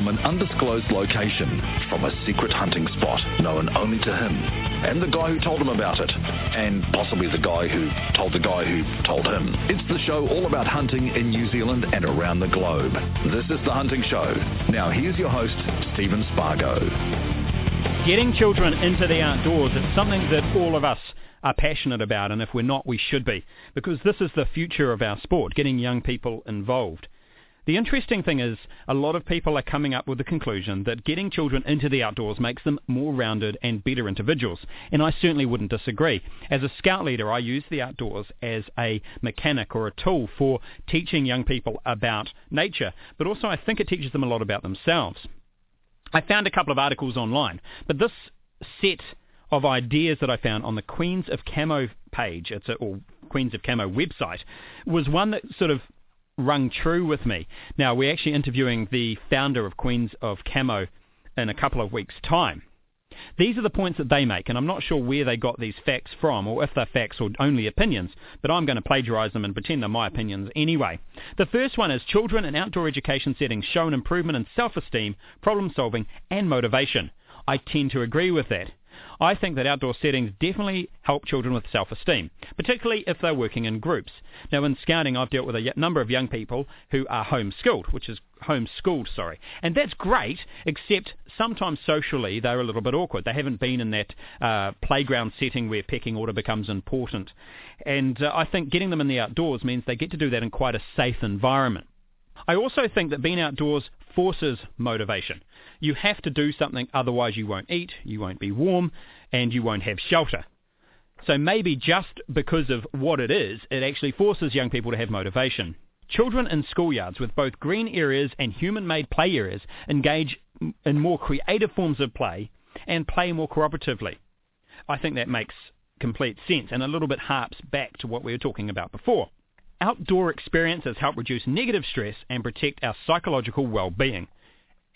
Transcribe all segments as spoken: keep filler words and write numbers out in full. from an undisclosed location, from a secret hunting spot known only to him, and the guy who told him about it, and possibly the guy who told the guy who told him. It's the show all about hunting in New Zealand and around the globe. This is The Hunting Show. Now here's your host, Stephen Spargo. Getting children into the outdoors is something that all of us are passionate about, and if we're not, we should be, because this is the future of our sport, getting young people involved. The interesting thing is a lot of people are coming up with the conclusion that getting children into the outdoors makes them more rounded and better individuals, and I certainly wouldn't disagree. As a scout leader, I use the outdoors as a mechanic or a tool for teaching young people about nature, but also I think it teaches them a lot about themselves. I found a couple of articles online, but this set of ideas that I found on the Queens of Camo page, it's a, or Queens of Camo website, was one that sort of rung true with me. Now, we're actually interviewing the founder of Queens of Camo in a couple of weeks' time. These are the points that they make, and I'm not sure where they got these facts from, or if they're facts or only opinions, but I'm going to plagiarise them and pretend they're my opinions anyway. The first one is, children in outdoor education settings show an improvement in self-esteem, problem-solving, and motivation. I tend to agree with that. I think that outdoor settings definitely help children with self-esteem, particularly if they're working in groups. Now, in scouting, I've dealt with a number of young people who are homeschooled, which is homeschooled, sorry. And that's great, except sometimes socially they're a little bit awkward. They haven't been in that uh, playground setting where pecking order becomes important. And uh, I think getting them in the outdoors means they get to do that in quite a safe environment. I also think that being outdoors forces motivation. You have to do something, otherwise you won't eat, you won't be warm, and you won't have shelter. So maybe just because of what it is, it actually forces young people to have motivation. Children in schoolyards with both green areas and human-made play areas engage in more creative forms of play and play more cooperatively. I think that makes complete sense and a little bit harps back to what we were talking about before. Outdoor experiences help reduce negative stress and protect our psychological well-being.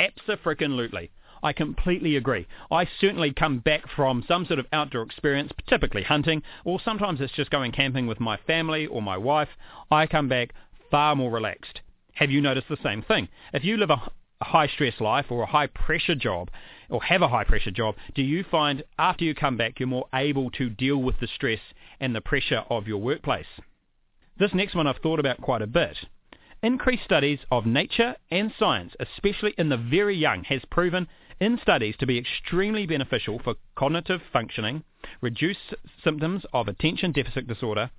Abso-freaking-lutely. I completely agree. I certainly come back from some sort of outdoor experience, typically hunting, or sometimes it's just going camping with my family or my wife. I come back far more relaxed. Have you noticed the same thing? If you live a high-stress life or a high-pressure job, or have a high-pressure job, do you find after you come back you're more able to deal with the stress and the pressure of your workplace? This next one I've thought about quite a bit. Increased studies of nature and science, especially in the very young, has proven in studies to be extremely beneficial for cognitive functioning, reduce symptoms of attention deficit disorder,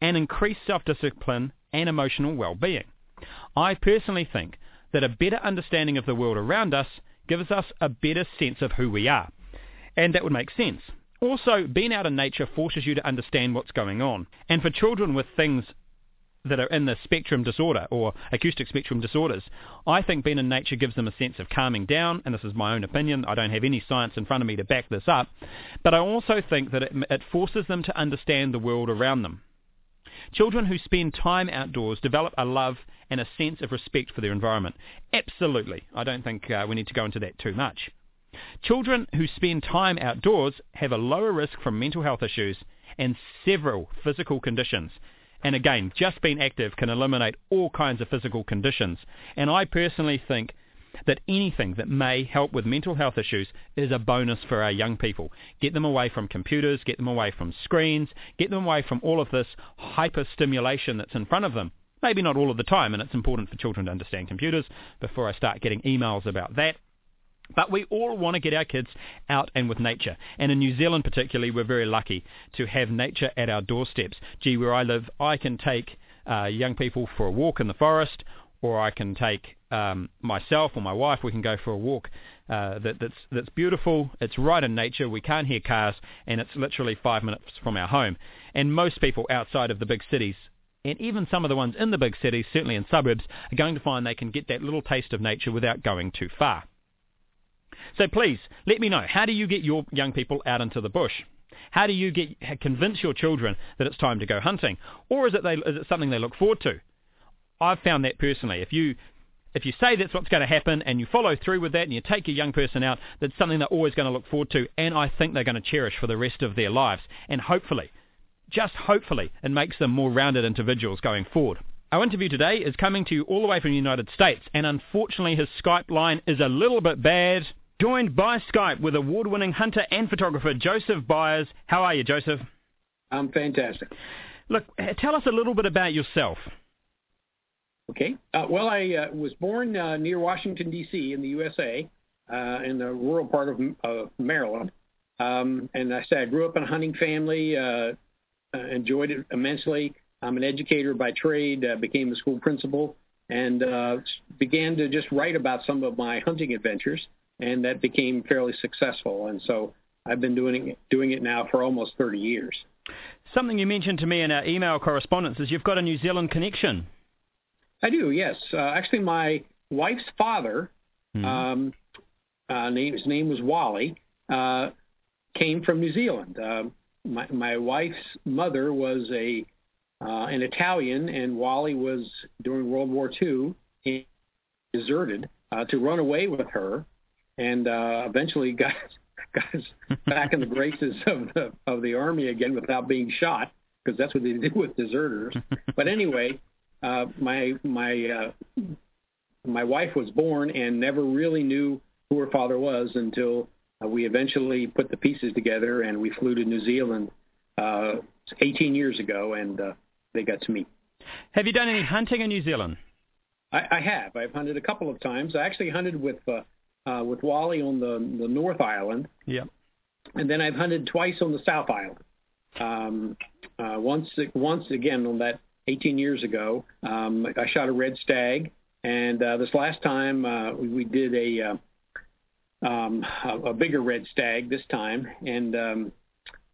and increase self-discipline and emotional well-being. I personally think that a better understanding of the world around us gives us a better sense of who we are, and that would make sense. Also, being out in nature forces you to understand what's going on, and for children with things that are in the spectrum disorder or acoustic spectrum disorders, I think being in nature gives them a sense of calming down, and this is my own opinion, I don't have any science in front of me to back this up, but I also think that it, it forces them to understand the world around them. Children who spend time outdoors develop a love and a sense of respect for their environment. Absolutely. I don't think uh, we need to go into that too much. Children who spend time outdoors have a lower risk for mental health issues and several physical conditions. And again, just being active can eliminate all kinds of physical conditions. And I personally think that anything that may help with mental health issues is a bonus for our young people. Get them away from computers, get them away from screens, get them away from all of this hyper-stimulation that's in front of them. Maybe not all of the time, and it's important for children to understand computers before I start getting emails about that. But we all want to get our kids out and with nature. And in New Zealand particularly, we're very lucky to have nature at our doorsteps. Gee, where I live, I can take uh, young people for a walk in the forest, or I can take um, myself or my wife, we can go for a walk uh, that, that's, that's beautiful. It's right in nature. We can't hear cars, and it's literally five minutes from our home. And most people outside of the big cities, and even some of the ones in the big cities, certainly in suburbs, are going to find they can get that little taste of nature without going too far. So please, let me know, how do you get your young people out into the bush? How do you get convince your children that it's time to go hunting? Or is it, they, is it something they look forward to? I've found that personally. If you, if you say that's what's going to happen and you follow through with that and you take your young person out, that's something they're always going to look forward to, and I think they're going to cherish for the rest of their lives. And hopefully, just hopefully, it makes them more rounded individuals going forward. Our interview today is coming to you all the way from the United States, and unfortunately his Skype line is a little bit bad. Joined by Skype with award-winning hunter and photographer Joseph Byers. How are you, Joseph? I'm fantastic. Look, tell us a little bit about yourself. Okay. Uh, well, I uh, was born uh, near Washington, D C in the U S A, uh, in the rural part of uh, Maryland. Um, and I said I grew up in a hunting family, uh, enjoyed it immensely. I'm an educator by trade, uh, became a school principal, and uh, began to just write about some of my hunting adventures, and that became fairly successful. And so I've been doing it, doing it now for almost thirty years. Something you mentioned to me in our email correspondence is you've got a New Zealand connection. I do, yes. Uh, actually, my wife's father, mm-hmm. um, uh, name, his name was Wally, uh, came from New Zealand. Uh, my, my wife's mother was a uh, an Italian, and Wally was, during World War Two, he deserted uh, to run away with her, and uh, eventually got, got us back in the graces of the, of the Army again without being shot, because that's what they do with deserters. But anyway... Uh, my my uh, my wife was born and never really knew who her father was until uh, we eventually put the pieces together, and we flew to New Zealand uh, eighteen years ago, and uh, they got to meet. Have you done any hunting in New Zealand? I, I have. I've hunted a couple of times. I actually hunted with uh, uh, with Wally on the, the North Island. Yeah. And then I've hunted twice on the South Island. Um, uh, once once again on that. eighteen years ago, um, I shot a red stag, and uh, this last time uh, we, we did a, uh, um, a a bigger red stag this time, and um,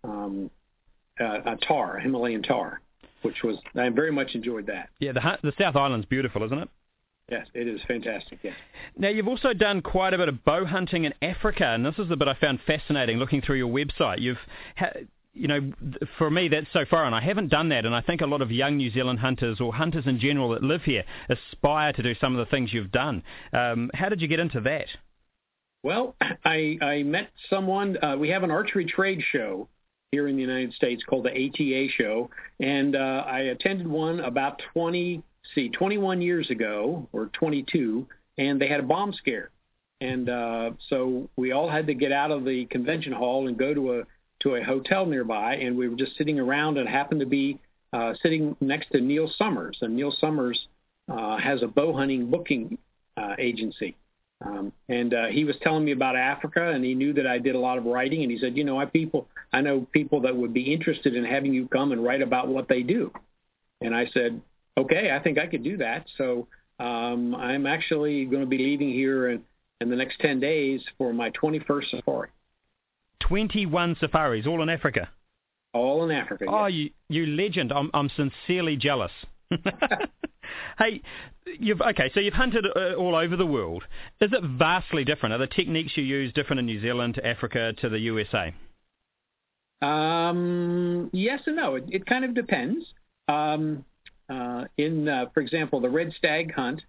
um, uh, a tar, a Himalayan tar, which was, I very much enjoyed that. Yeah, the the South Island's beautiful, isn't it? Yes, it is fantastic, yes. Now, you've also done quite a bit of bow hunting in Africa, and this is the bit I found fascinating looking through your website. You've... Ha- You know, for me, that's so foreign. I haven't done that, and I think a lot of young New Zealand hunters, or hunters in general that live here, aspire to do some of the things you've done. Um, how did you get into that? Well, I, I met someone. Uh, we have an archery trade show here in the United States called the A T A Show, and uh, I attended one about twenty, see, twenty-one years ago, or twenty-two, and they had a bomb scare. And uh, so we all had to get out of the convention hall and go to a to a hotel nearby, and we were just sitting around and happened to be uh, sitting next to Neil Summers. And Neil Summers uh, has a bow hunting booking uh, agency. Um, and uh, he was telling me about Africa, and he knew that I did a lot of writing, and he said, you know, I people, I know people that would be interested in having you come and write about what they do. And I said, okay, I think I could do that. So um, I'm actually going to be leaving here in, in the next ten days for my twenty-first safari. twenty-one safaris, all in Africa. All in Africa. Oh, yes. you, you legend! I'm, I'm sincerely jealous. Hey, you've okay. So you've hunted uh, all over the world. Is it vastly different? Are the techniques you use different in New Zealand to Africa to the U S A? Um, yes and no. It, it kind of depends. Um, uh, in, uh, for example, the red stag hunt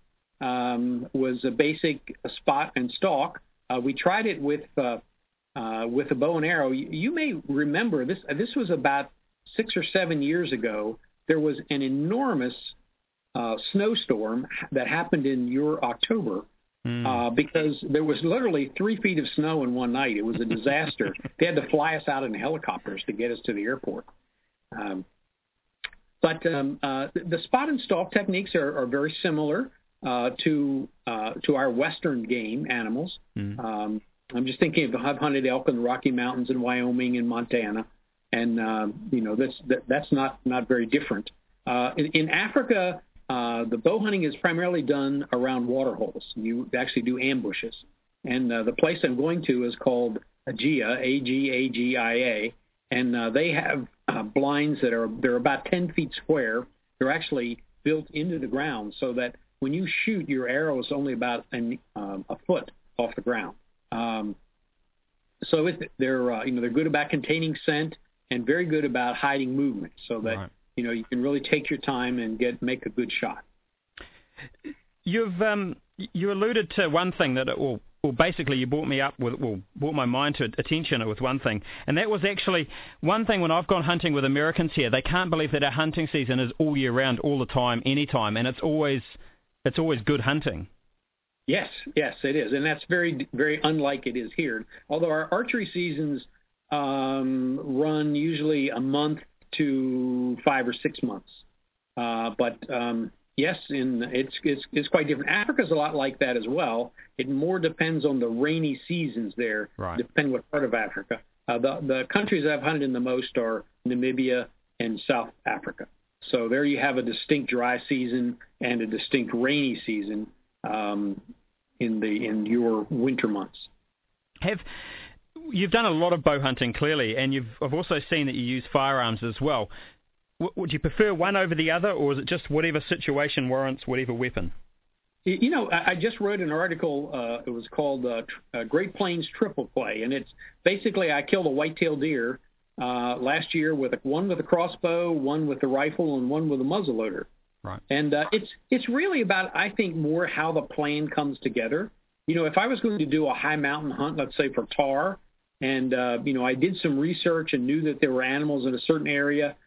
um, was a basic spot and stalk. Uh, we tried it with. Uh, Uh, with a bow and arrow. You, you may remember this. This was about six or seven years ago. There was an enormous uh, snowstorm that happened in your October mm. uh, because there was literally three feet of snow in one night. It was a disaster. They had to fly us out in helicopters to get us to the airport. Um, but um, uh, the, the spot and stalk techniques are, are very similar uh, to uh, to our Western game animals. Mm. Um, I'm just thinking of I've hunted elk in the Rocky Mountains and Wyoming and Montana, and um, you know that's that, that's not, not very different. Uh, in, in Africa, uh, the bow hunting is primarily done around waterholes. You actually do ambushes, and uh, the place I'm going to is called Agea, A G A G I A, and uh, they have uh, blinds that are they're about ten feet square. They're actually built into the ground so that when you shoot, your arrow is only about an, um, a foot off the ground. Um, so it, they're uh, you know they're good about containing scent and very good about hiding movement, so that right. you know you can really take your time and get make a good shot. You've um, you alluded to one thing that, or Well, basically, you brought me up with, well, brought my mind to attention with one thing, and that was actually one thing when I've gone hunting with Americans here. They can't believe that our hunting season is all year round, all the time, any time, and it's always it's always good hunting. Yes, yes, it is, and that's very, very unlike it is here. Although our archery seasons um, run usually a month to five or six months, uh, but. Um, Yes, and it's, it's it's quite different. Africa's a lot like that as well. It more depends on the rainy seasons there, right. Depending what part of Africa. Uh, the the countries I've hunted in the most are Namibia and South Africa. So there you have a distinct dry season and a distinct rainy season um, in the in your winter months. Have you've done a lot of bow hunting clearly, and you've I've also seen that you use firearms as well. Would you prefer one over the other, or is it just whatever situation warrants whatever weapon? You know, I just wrote an article. Uh, it was called uh, Tr- uh, Great Plains Triple Play, and it's basically I killed a white-tailed deer uh, last year with a, one with a crossbow, one with a rifle, and one with a muzzleloader. Right. And uh, it's it's really about, I think, more how the plan comes together. You know, if I was going to do a high mountain hunt, let's say for tar, and, uh, you know, I did some research and knew that there were animals in a certain area,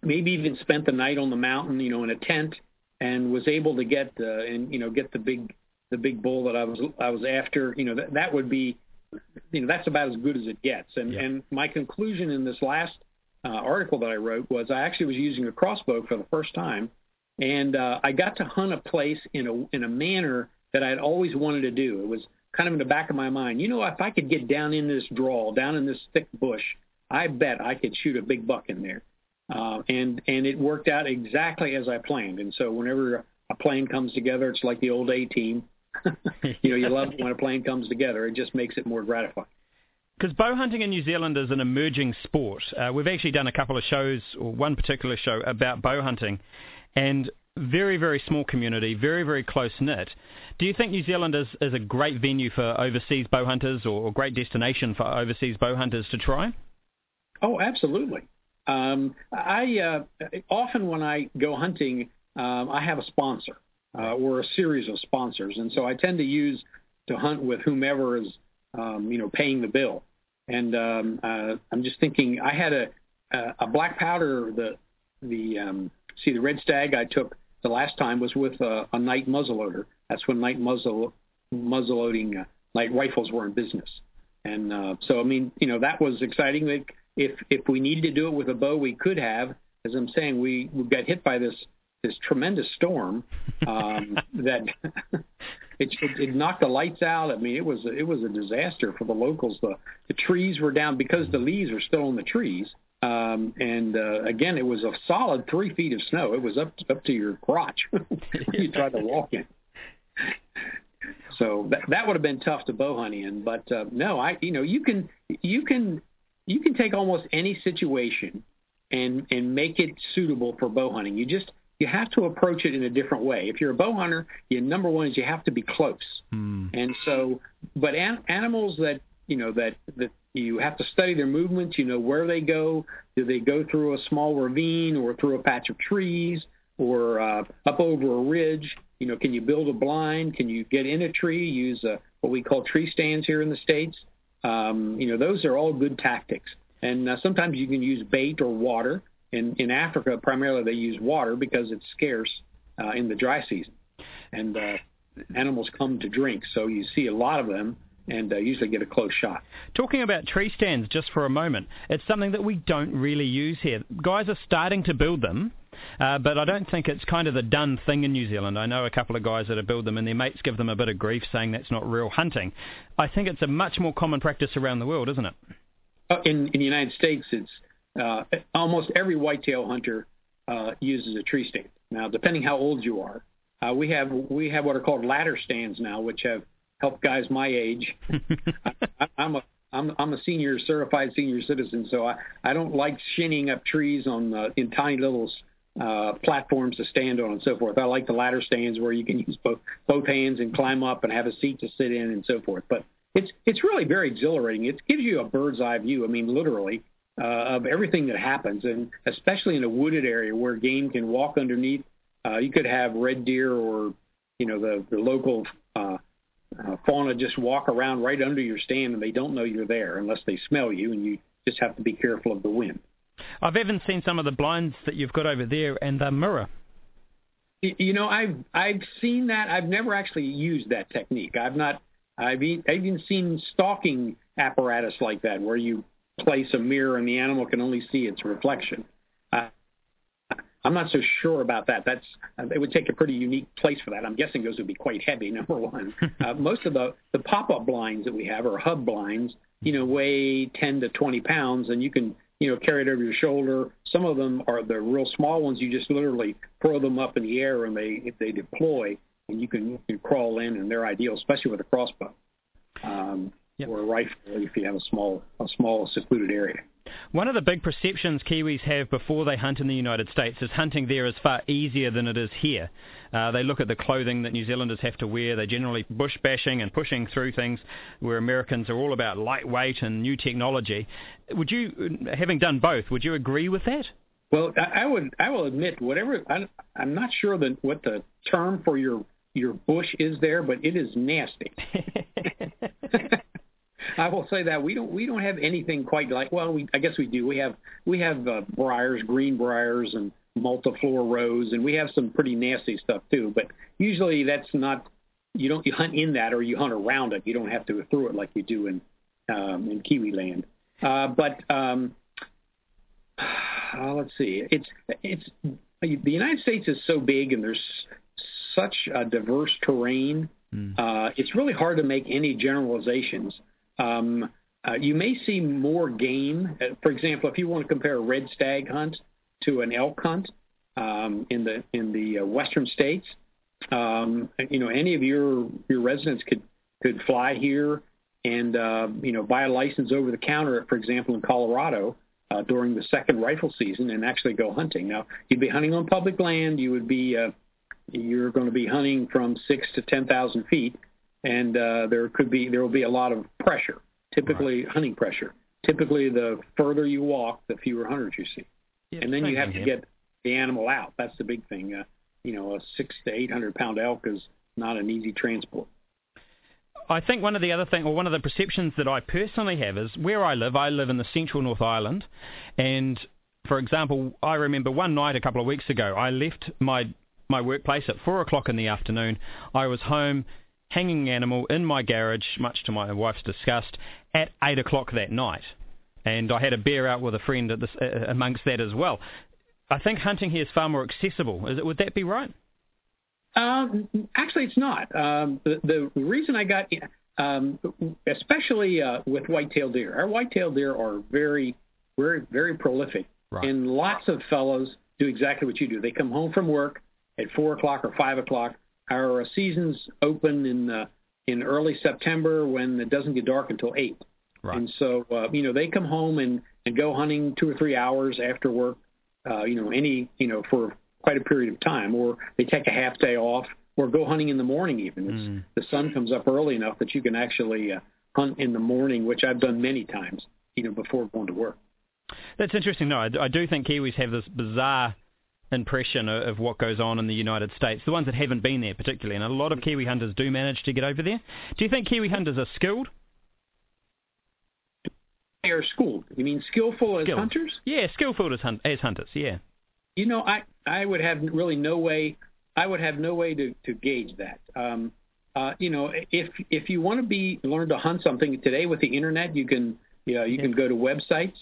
maybe even spent the night on the mountain, you know, in a tent, and was able to get the, and you know, get the big, the big bull that I was, I was after. You know, that that would be, you know, that's about as good as it gets. And yeah. and my conclusion in this last uh, article that I wrote was I actually was using a crossbow for the first time, and uh, I got to hunt a place in a in a manner that I'd always wanted to do. It was kind of in the back of my mind. You know, if I could get down in this draw, down in this thick bush, I bet I could shoot a big buck in there. Uh, and and it worked out exactly as I planned. And so whenever a plan comes together, it's like the old A-team. You know, you love when a plan comes together. It just makes it more gratifying. Because bow hunting in New Zealand is an emerging sport. Uh, we've actually done a couple of shows, or one particular show, about bow hunting. And very, very small community, very, very close-knit. Do you think New Zealand is, is a great venue for overseas bow hunters or a great destination for overseas bow hunters to try? Oh, absolutely. Um, I uh, often when I go hunting, um, I have a sponsor uh, or a series of sponsors, and so I tend to use to hunt with whomever is, um, you know, paying the bill. And um, uh, I'm just thinking, I had a a black powder. The the um, see the red stag I took the last time was with a, a Knight muzzleloader. That's when Knight muzzle muzzleloading uh, Knight rifles were in business. And uh, so I mean, you know, that was exciting. They, If if we needed to do it with a bow, we could have. As I'm saying, we, we got hit by this this tremendous storm um, that it, it, it knocked the lights out. I mean, it was it was a disaster for the locals. The the trees were down because the leaves are still on the trees. Um, and uh, again, it was a solid three feet of snow. It was up to, up to your crotch when you tried to walk in. So that that would have been tough to bow hunt in. But uh, no, I you know you can you can. You can take almost any situation and and make it suitable for bow hunting. You just you have to approach it in a different way. If you're a bow hunter, your number one is you have to be close. Mm. And so, but an, animals that you know that that you have to study their movements. You know where they go. Do they go through a small ravine or through a patch of trees or uh, up over a ridge? You know, can you build a blind? Can you get in a tree? Use a, what we call tree stands here in the States. Um, you know, those are all good tactics. And uh, sometimes you can use bait or water. In, in Africa, primarily they use water because it's scarce uh, in the dry season. And uh, animals come to drink, so you see a lot of them and uh, usually get a close shot. Talking about tree stands just for a moment, it's something that we don't really use here. Guys are starting to build them, uh, but I don't think it's kind of the done thing in New Zealand. I know a couple of guys that have built them and their mates give them a bit of grief saying that's not real hunting. I think it's a much more common practice around the world, isn't it? In, in the United States, it's uh, almost every whitetail hunter uh, uses a tree stand. Now, depending how old you are, uh, we have we have what are called ladder stands now, which have help guys my age. I, I'm a I'm I'm a senior certified senior citizen, so I, I don't like shinning up trees on uh, in tiny little uh, platforms to stand on and so forth. I like the ladder stands where you can use both both hands and climb up and have a seat to sit in and so forth. But it's it's really very exhilarating. It gives you a bird's eye view. I mean, literally uh, of everything that happens, and especially in a wooded area where game can walk underneath. Uh, you could have red deer or you know the the local. Uh, uh, fauna just walk around right under your stand, and they don't know you're there unless they smell you, and you just have to be careful of the wind. I've even seen some of the blinds that you've got over there and the mirror. You know, I've I've seen that. I've never actually used that technique. I've not. I've even seen stalking apparatus like that, where you place a mirror and the animal can only see its reflection. Uh, I'm not so sure about that. That's it would take a pretty unique place for that. I'm guessing those would be quite heavy. Number one, uh, most of the the pop-up blinds that we have are hub blinds. You know, weigh ten to twenty pounds, and you can you know carry it over your shoulder. Some of them are the real small ones. You just literally throw them up in the air, and they if they deploy, and you can, you can crawl in, and they're ideal, especially with a crossbow um, yep. or a rifle if you have a small, a small secluded area. One of the big perceptions Kiwis have before they hunt in the United States is hunting there is far easier than it is here. Uh, they look at the clothing that New Zealanders have to wear. They're generally bush bashing and pushing through things, where Americans are all about lightweight and new technology. Would you, having done both, would you agree with that? Well, I, I would. I will admit, whatever. I, I'm not sure that what the term for your your bush is there, but it is nasty. I will say that we don't we don't have anything quite like. Well, we, I guess we do. We have we have uh, briars, green briars, and multiflora rose, and we have some pretty nasty stuff too. But usually that's not. You don't you hunt in that, or you hunt around it. You don't have to go through it like you do in um, in Kiwi land. Uh, but um, uh, let's see. It's it's the United States is so big, and there's such a diverse terrain. Mm. Uh, it's really hard to make any generalizations. Um, uh, you may see more game. For example, if you want to compare a red stag hunt to an elk hunt um, in the in the uh, western states, um, you know, any of your your residents could could fly here and uh, you know buy a license over the counter, for example, in Colorado uh, during the second rifle season, and actually go hunting. Now, you'd be hunting on public land. You would be uh, you're going to be hunting from six to ten thousand feet. And uh, there could be there will be a lot of pressure, typically right. hunting pressure. Typically, the further you walk, the fewer hunters you see. Yeah, and then you have to him. get the animal out. That's the big thing. Uh, you know, a six to eight hundred pound elk is not an easy transport. I think one of the other thing, or one of the perceptions that I personally have, is where I live. I live in the central North Island, and for example, I remember one night a couple of weeks ago, I left my my workplace at four o'clock in the afternoon. I was home. Hanging animal in my garage, much to my wife's disgust, at eight o'clock that night, and I had a beer out with a friend at this, uh, amongst that as well. I think hunting here is far more accessible. Is it? Would that be right? Um, actually, it's not. Um, the, the reason I got, um, especially uh, with white-tailed deer, our white-tailed deer are very, very, very prolific, right. and lots of fellows do exactly what you do. They come home from work at four o'clock or five o'clock. Our seasons open in uh, in early September when it doesn't get dark until eight. Right. And so, uh, you know, they come home and, and go hunting two or three hours after work, uh, you know, any, you know, for quite a period of time. Or they take a half day off or go hunting in the morning even. It's, mm. The sun comes up early enough that you can actually uh, hunt in the morning, which I've done many times, you know, before going to work. That's interesting. No, I, I do think Kiwis have this bizarre impression of what goes on in the United States, the ones that haven't been there particularly, and a lot of Kiwi hunters do manage to get over there. Do you think Kiwi hunters are skilled? They are schooled. You mean skillful as skilled. hunters? Yeah, skillful as, hun- as hunters, yeah. You know, I, I would have really no way, I would have no way to, to gauge that. Um, uh, you know, if if you want to be learn to hunt something today with the internet, you can, you know, you yeah. can go to websites.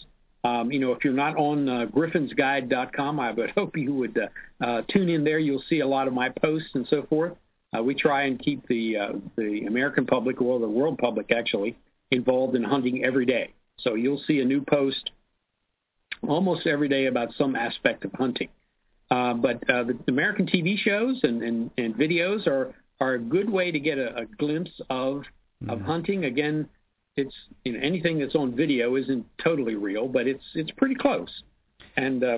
Um, you know, if you're not on uh, Griffins Guide dot com, I would hope you would uh, uh, tune in there. You'll see a lot of my posts and so forth. Uh, we try and keep the uh, the American public, or the world public actually, involved in hunting every day. So you'll see a new post almost every day about some aspect of hunting. Uh, but uh, the American T V shows and, and, and videos are, are a good way to get a, a glimpse of mm-hmm. of hunting. Again, it's you know, anything that's on video isn't totally real, but it's it's pretty close, and uh,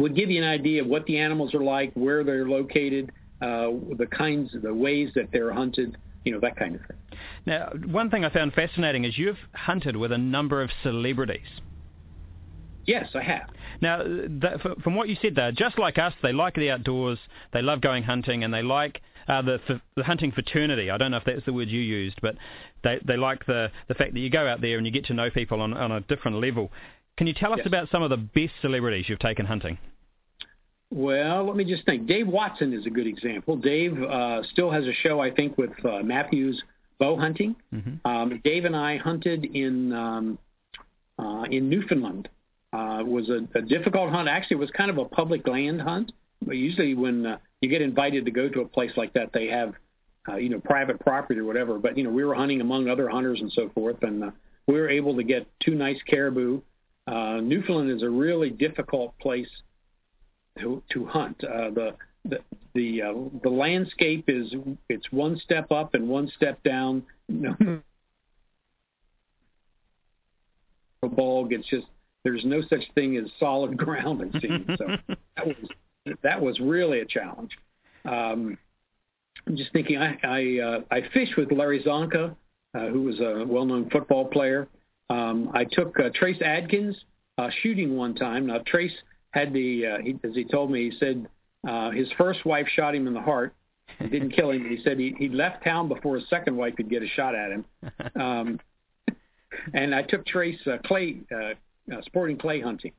would give you an idea of what the animals are like, where they're located, uh, the kinds, the ways that they're hunted, you know, that kind of thing. Now, one thing I found fascinating is you've hunted with a number of celebrities. Yes, I have. Now, that, from what you said, there, just like us, they like the outdoors, they love going hunting, and they like uh, the the hunting fraternity. I don't know if that's the word you used, but they they like the the fact that you go out there and you get to know people on, on a different level. Can you tell us yes. about some of the best celebrities you've taken hunting? Well, let me just think. Dave Watson is a good example. Dave uh, still has a show, I think, with uh, Matthews bow hunting. Mm-hmm. Um, Dave and I hunted in um, uh, in Newfoundland. Uh, it was a, a difficult hunt. Actually, it was kind of a public land hunt. But usually when uh, you get invited to go to a place like that, they have, uh, you know, private property or whatever. But, you know, we were hunting among other hunters and so forth, and uh, we were able to get two nice caribou. Uh, Newfoundland is a really difficult place to, to hunt. Uh, the the the, uh, the landscape is it's one step up and one step down. You know, the bog, it's just there's no such thing as solid ground, it seems. So that was that was really a challenge. Um, I'm just thinking. I I, uh, I fished with Larry Zonka, uh, who was a well-known football player. Um, I took uh, Trace Adkins uh, shooting one time. Now Trace had the, uh, he, as he told me, he said uh, his first wife shot him in the heart. It didn't kill him. But he said he, he left town before his second wife could get a shot at him. Um, and I took Trace uh, clay, uh, uh, sporting clay hunting,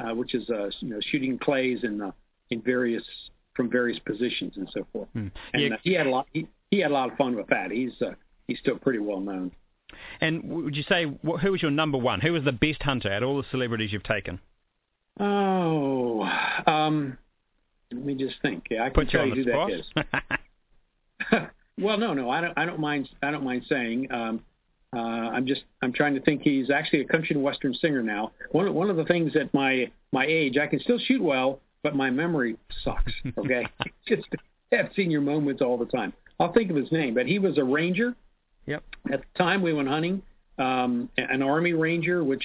uh, which is uh, you know, shooting clays in the in various from various positions and so forth. Mm. And yeah. uh, he had a lot. He, he had a lot of fun with that. He's uh, he's still pretty well known. And would you say who was your number one? Who was the best hunter out of all the celebrities you've taken? Oh, um, let me just think. Yeah, I can tell you who that is. Well, no, no, I don't. I don't mind. I don't mind saying. Um, uh, I'm just. I'm trying to think. He's actually a country and western singer now. One. One of the things at my my age, I can still shoot well, but my memory sucks. Okay, just have senior moments all the time. I'll think of his name, but he was a ranger. Yep. At the time we went hunting, um, an Army Ranger, which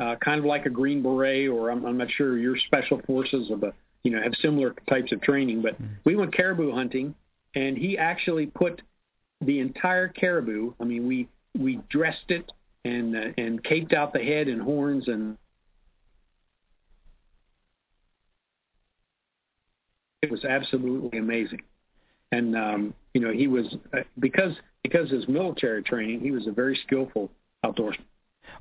uh, kind of like a Green Beret, or I'm, I'm not sure your special forces of the, you know, have similar types of training. But mm. we went caribou hunting, and he actually put the entire caribou. I mean, we we dressed it and uh, and caped out the head and horns and. It was absolutely amazing, and um, you know he was uh, because. Because of his military training, he was a very skillful outdoorsman.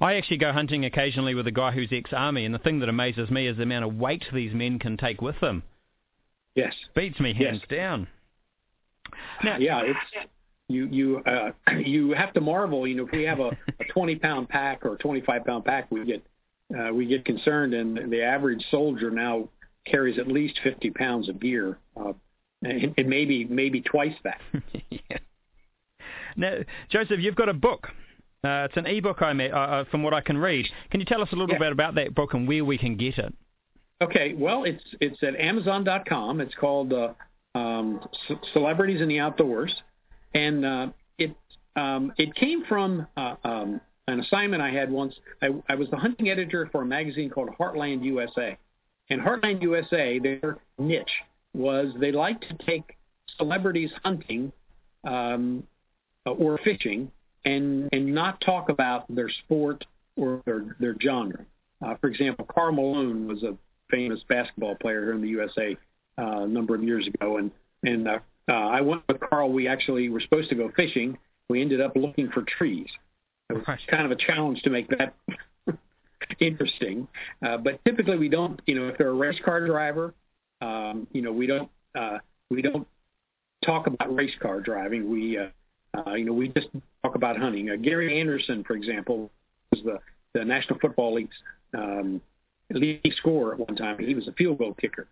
I actually go hunting occasionally with a guy who's ex-army, and the thing that amazes me is the amount of weight these men can take with them. Yes, beats me hands yes. down. Now, yeah, it's you. You uh, you have to marvel. You know, if we have a, a twenty-pound pack or a twenty-five-pound pack, we get uh, we get concerned, and the average soldier now carries at least fifty pounds of gear, uh, and, and maybe maybe twice that. Yeah. Now, Joseph, you've got a book. Uh, it's an e-book, I mean, uh, from what I can read. Can you tell us a little yeah. bit about that book and where we can get it? Okay, well, it's it's at Amazon dot com. It's called uh, um, C- Celebrities in the Outdoors, and uh, it um, it came from uh, um, an assignment I had once. I, I was the hunting editor for a magazine called Heartland U S A, and Heartland U S A, their niche was they like to take celebrities hunting. Um, or fishing, and, and not talk about their sport or their, their genre. Uh, for example, Karl Malone was a famous basketball player here in the U S A uh, a number of years ago, and, and uh, uh, I went with Karl. We actually were supposed to go fishing. We ended up looking for trees. It was kind of a challenge to make that interesting. Uh, but typically we don't, you know, if they're a race car driver, um, you know, we don't, uh, we don't talk about race car driving. We uh, Uh, you know, we just talk about hunting. Uh, Gary Anderson, for example, was the, the National Football League's um, league scorer at one time. He was a field goal kicker.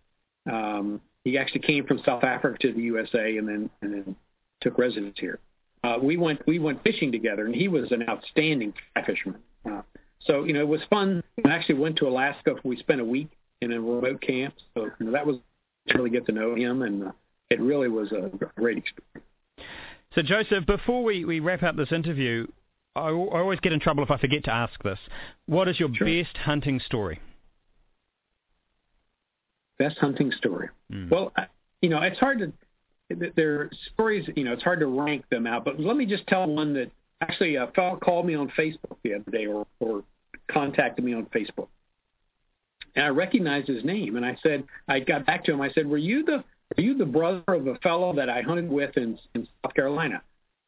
Um, he actually came from South Africa to the U S A and then and then took residence here. Uh, we went we went fishing together, and he was an outstanding fisherman. Uh, so you know, it was fun. We actually went to Alaska. We spent a week in a remote camp. So you know, that was to really get to know him, and uh, it really was a great experience. So, Joseph, before we, we wrap up this interview, I, I always get in trouble if I forget to ask this. What is your sure. best hunting story? Best hunting story. Mm. Well, I, you know, it's hard to – there are stories, you know, it's hard to rank them out. But let me just tell one that actually a fellow called me on Facebook the other day or, or contacted me on Facebook. And I recognized his name, and I said – I got back to him. I said, were you the – Are you the brother of a fellow that I hunted with in, in South Carolina?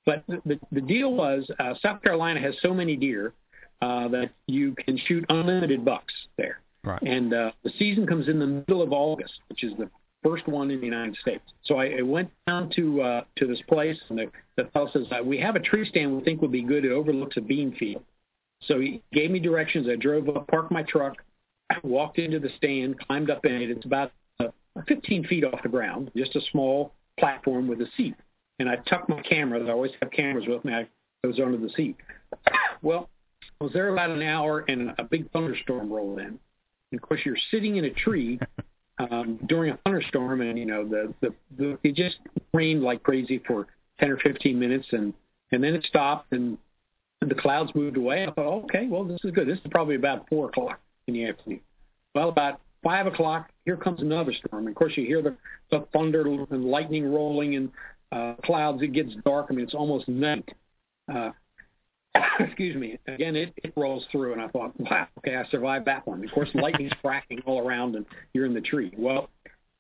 But the, the deal was uh, South Carolina has so many deer uh, that you can shoot unlimited bucks there. Right. And uh, the season comes in the middle of August, which is the first one in the United States. So I, I went down to uh, to this place, and the, the fellow says, uh, we have a tree stand we think would be good. It overlooks a bean field. So he gave me directions. I drove up, parked my truck, I walked into the stand, climbed up in it. It's about uh, fifteen feet off the ground, just a small platform with a seat. And I tucked my cameras. I always have cameras with me. I was under the seat. Well, I was there about an hour, and a big thunderstorm rolled in. And, of course, you're sitting in a tree um, during a thunderstorm, and, you know, the, the, the it just rained like crazy for ten or fifteen minutes, and, and then it stopped, and the clouds moved away. I thought, oh, okay, well, this is good. This is probably about four o'clock in the afternoon. Well, about five o'clock, here comes another storm. And, of course, you hear the, the thunder and lightning rolling and uh, clouds. It gets dark. I mean, it's almost night. Uh, excuse me. Again, it, it rolls through, and I thought, wow, okay, I survived that one. Of course, lightning's cracking all around, and you're in the tree. Well,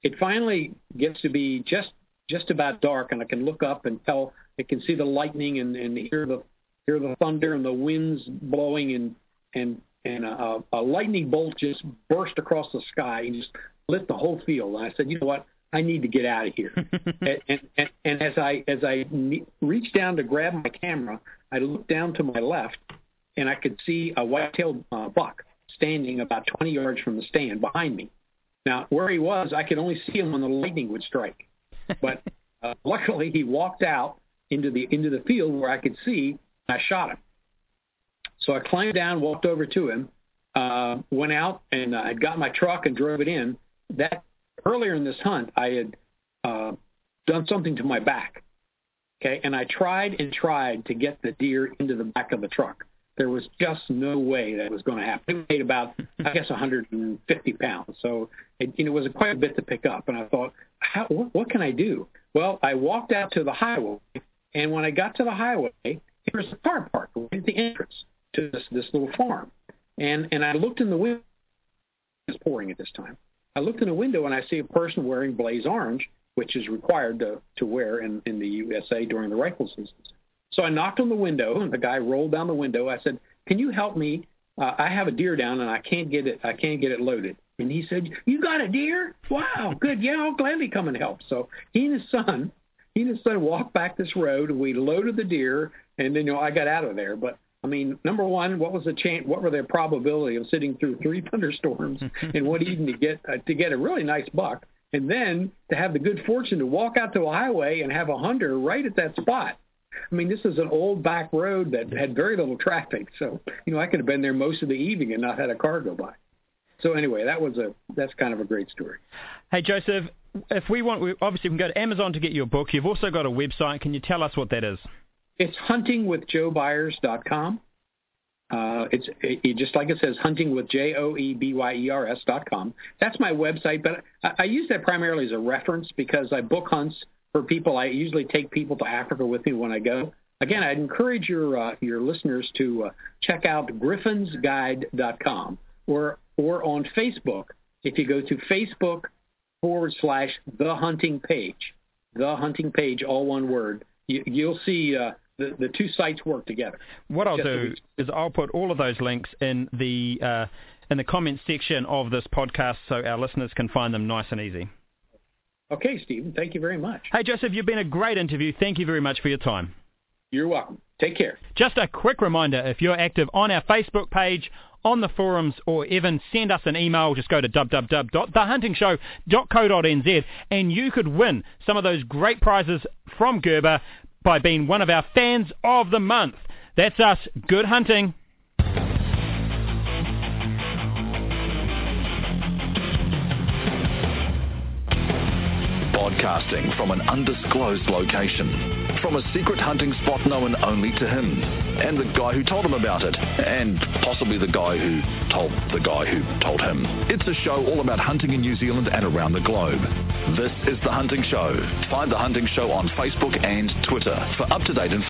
it finally gets to be just just about dark, and I can look up and tell. I can see the lightning and, and hear the hear the thunder and the winds blowing, and and and a, a lightning bolt just burst across the sky and just lit the whole field. And I said, you know what? I need to get out of here. and, and, and as I as I reached down to grab my camera, I looked down to my left, and I could see a white-tailed uh, buck standing about twenty yards from the stand behind me. Now, where he was, I could only see him when the lightning would strike. But uh, luckily, he walked out into the into the field where I could see, and I shot him. So I climbed down, walked over to him, uh, went out, and uh, I got my truck and drove it in. That earlier in this hunt, I had uh, done something to my back, okay? And I tried and tried to get the deer into the back of the truck. There was just no way that was going to happen. It weighed about, I guess, one hundred fifty pounds. So it, you know, it was quite a bit to pick up. And I thought, How, what, what can I do? Well, I walked out to the highway, and when I got to the highway, there was a car park right at the entrance to this, this little farm. And, and I looked in the window. It was pouring at this time. I looked in a window, and I see a person wearing blaze orange, which is required to, to wear in, in the U S A during the rifle seasons. So I knocked on the window, and the guy rolled down the window. I said, can you help me? Uh, I have a deer down, and I can't get it I can't get it loaded. And he said, you got a deer? Wow, good. Yeah, I'll gladly come and help. So he and his son, he and his son walked back this road, and we loaded the deer, and then, you know, I got out of there. But I mean, number one, what was the chance? What were their probability of sitting through three thunderstorms and what evening to get uh, to get a really nice buck, and then to have the good fortune to walk out to a highway and have a hunter right at that spot? I mean, this is an old back road that had very little traffic, so you know I could have been there most of the evening and not had a car go by. So anyway, that was a that's kind of a great story. Hey, Joseph, if we want, we, obviously we can go to Amazon to get your book. You've also got a website. Can you tell us what that is? It's hunting with joe byers dot com. Uh, it's it, just like it says, hunting with J O E B Y E R S dot com. That's my website, but I, I use that primarily as a reference because I book hunts for people. I usually take people to Africa with me when I go. Again, I'd encourage your uh, your listeners to uh, check out griffins guide dot com or, or on Facebook. If you go to Facebook forward slash the hunting page, the hunting page, all one word, you, you'll see uh, – The, the two sites work together. What I'll do is I'll put all of those links in the uh, in the comments section of this podcast so our listeners can find them nice and easy. Okay, Stephen, thank you very much. Hey, Joseph, you've been a great interview. Thank you very much for your time. You're welcome. Take care. Just a quick reminder, if you're active on our Facebook page, on the forums, or even send us an email, just go to w w w dot the hunting show dot co dot n z and you could win some of those great prizes from Gerber by being one of our fans of the month. That's us. Good hunting. Broadcasting from an undisclosed location, from a secret hunting spot known only to him, and the guy who told him about it, and possibly the guy who told the guy who told him. It's a show all about hunting in New Zealand and around the globe. This is The Hunting Show. Find The Hunting Show on Facebook and Twitter for up-to-date information.